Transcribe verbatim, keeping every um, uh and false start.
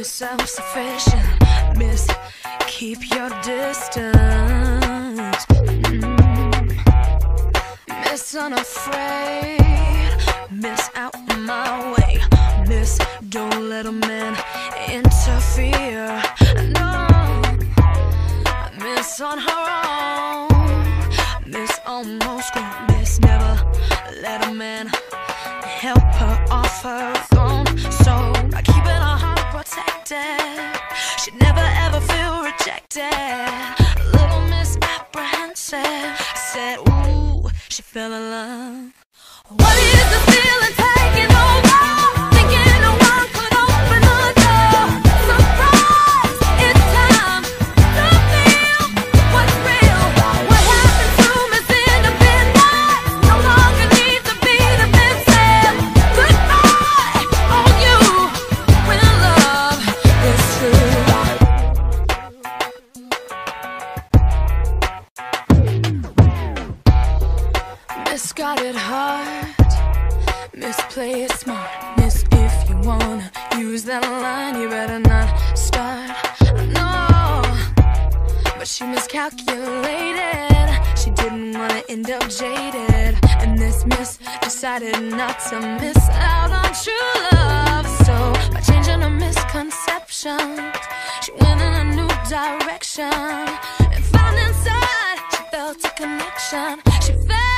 I'm self-sufficient. Miss, keep your distance. mm. Miss, unafraid. Miss, out my way. Miss, don't let a man interfere. No, Miss on her own. Miss almost grown. Miss, never let a man help her off her throne. So by keeping her heart protected, she'd never ever feel rejected. A little misapprehensive, said, ooh, she fell in love. What is the feeling taking over? Thinking a one could open the door. Surprise, it's time to feel what's real. What happened to Miss Independent? No longer need to be defensive. Goodbye, all you, when love is true. Miss got it hard. Miss, play it smart. Miss, if you wanna use that line, you better not start. No, but she miscalculated. She didn't wanna end up jaded, and this Miss decided not to miss out on true love. So by changing her misconceptions, she went in a new direction, and found inside she felt a connection. She felt